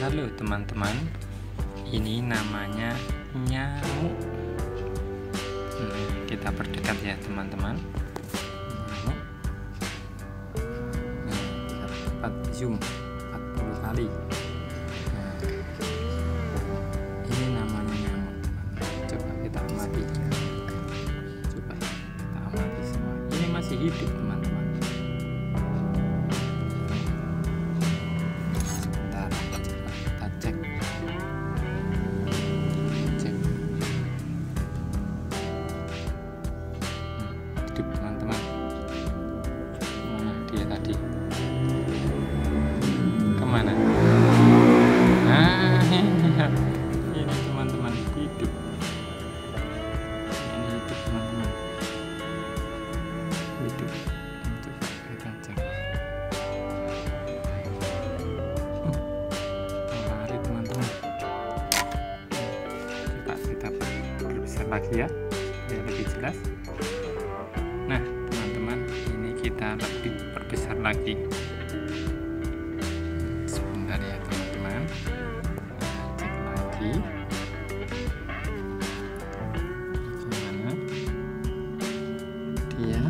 Halo teman-teman, ini namanya nyamuk. Kita perdekat ya teman-teman. Nyamuk. Dapat zoom 40 kali. Ini namanya nyamuk. Coba kita amati. Coba kita amati semua. Ini masih hidup teman-teman. Teman-teman, kemana dia tadi? Kemana? Nah, ini teman-teman, hidup. Ini hidup teman-teman. Hidup. Untuk kita cek. Mari teman-teman. Kita perbesar lagi ya, biar lebih jelas. Nah teman-teman, ini kita lebih perbesar lagi, sebentar ya teman-teman, cek lagi gimana dia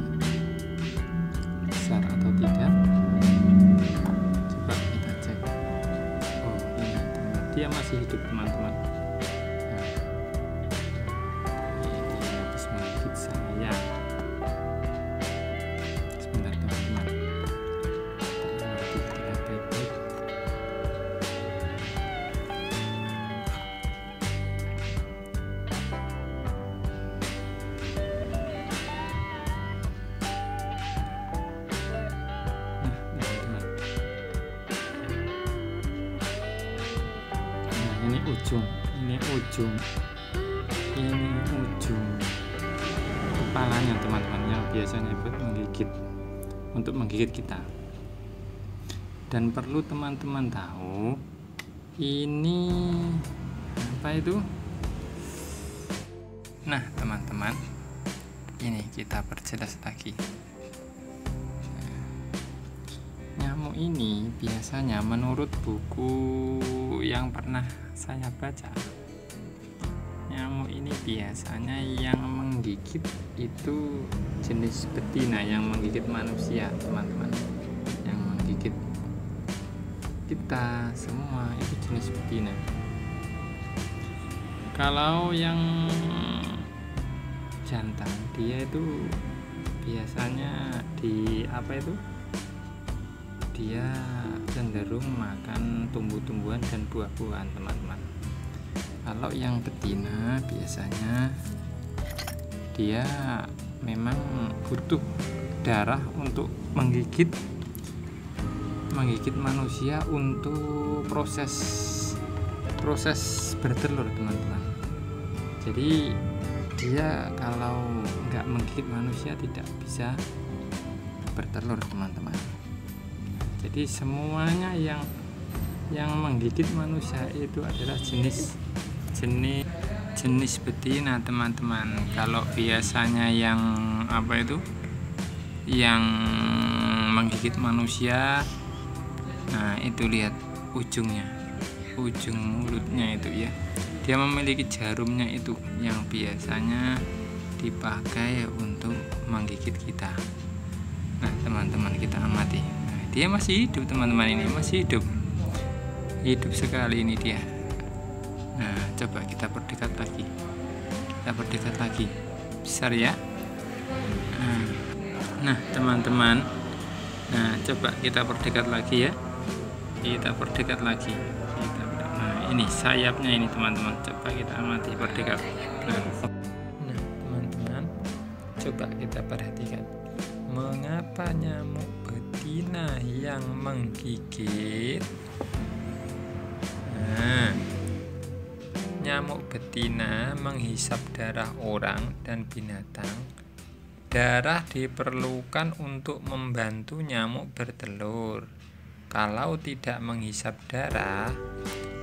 besar atau tidak. Coba kita cek. Oh, ini dia masih hidup teman-teman. Ini habis menggigit saya. Ini ujung kepalanya teman-teman, yang biasanya buat menggigit, untuk menggigit kita. Dan perlu teman-teman tahu, ini apa itu? Nah teman-teman, ini kita perjelas lagi. Nyamuk ini biasanya, menurut buku yang pernah saya baca, nyamuk ini biasanya yang menggigit itu jenis betina yang menggigit manusia teman-teman, yang menggigit kita semua itu jenis betina. Kalau yang jantan, dia itu biasanya di apa itu, dia cenderung makan tumbuh-tumbuhan dan buah-buahan teman-teman. Kalau yang betina biasanya dia memang butuh darah untuk menggigit manusia untuk proses bertelur teman-teman. Jadi dia kalau nggak menggigit manusia tidak bisa bertelur teman-teman. Jadi semuanya yang menggigit manusia itu adalah jenis betina teman-teman. Kalau biasanya yang apa itu, yang menggigit manusia, nah itu lihat ujungnya, ujung mulutnya itu ya, dia memiliki jarumnya itu yang biasanya dipakai untuk menggigit kita. Nah teman-teman, kita amati, nah, dia masih hidup teman-teman, ini masih hidup sekali ini dia. Nah, coba kita perdekat lagi. Besar ya. Nah, teman-teman. Nah, coba kita perdekat lagi ya. Nah, ini sayapnya ini teman-teman. Coba kita amati, perdekat. Nah, teman-teman, coba kita perhatikan. Mengapa nyamuk betina yang menggigit? Nah, nyamuk betina menghisap darah orang dan binatang. Darah diperlukan untuk membantu nyamuk bertelur. Kalau tidak menghisap darah,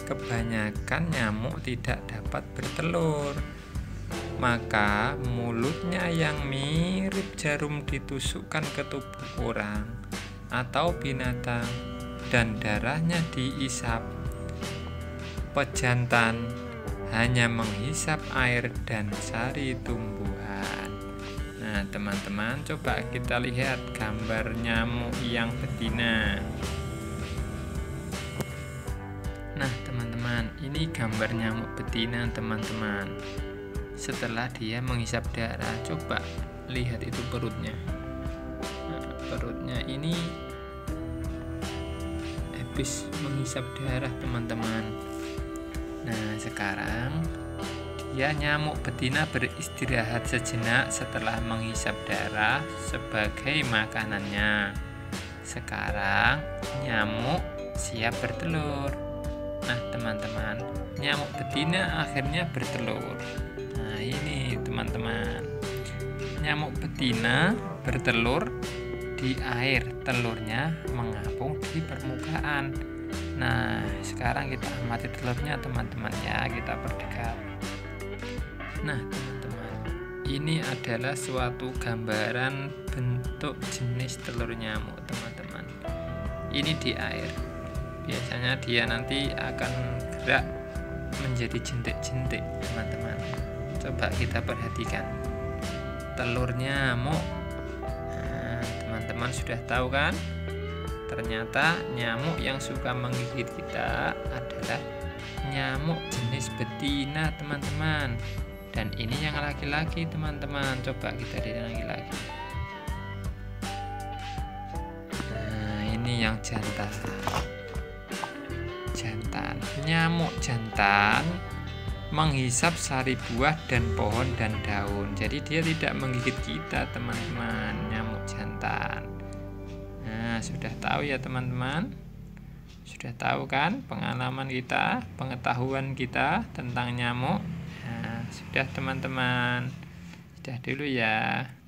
kebanyakan nyamuk tidak dapat bertelur. Maka mulutnya yang mirip jarum ditusukkan ke tubuh orang atau binatang dan darahnya dihisap. pejantan hanya menghisap air dan sari tumbuhan. Nah teman-teman, coba kita lihat gambar nyamuk yang betina. Nah teman-teman, ini gambar nyamuk betina teman-teman. Setelah dia menghisap darah, coba lihat itu perutnya. Nah, perutnya ini habis menghisap darah teman-teman. Nah sekarang dia nyamuk betina beristirahat sejenak setelah menghisap darah sebagai makanannya. Sekarang nyamuk siap bertelur. Nah teman-teman, nyamuk betina akhirnya bertelur. Nah ini teman-teman, nyamuk betina bertelur di air, telurnya mengapung di permukaan. Nah sekarang kita amati telurnya teman-teman ya, kita perdekat. Nah teman-teman, ini adalah suatu gambaran bentuk jenis telur nyamuk teman-teman. Ini di air, biasanya dia nanti akan gerak menjadi jentik-jentik teman-teman. Coba kita perhatikan telur nyamuk. Teman-teman sudah tahu kan, ternyata nyamuk yang suka menggigit kita adalah nyamuk jenis betina teman-teman, dan ini yang laki-laki teman-teman. Coba kita lihat laki-laki. Nah ini yang jantan. Nyamuk jantan menghisap sari buah dan pohon dan daun, jadi dia tidak menggigit kita teman-teman, nyamuk jantan. Nah sudah tahu ya teman-teman, sudah tahu kan pengalaman kita, pengetahuan kita tentang nyamuk. Nah sudah teman-teman, sudah dulu ya.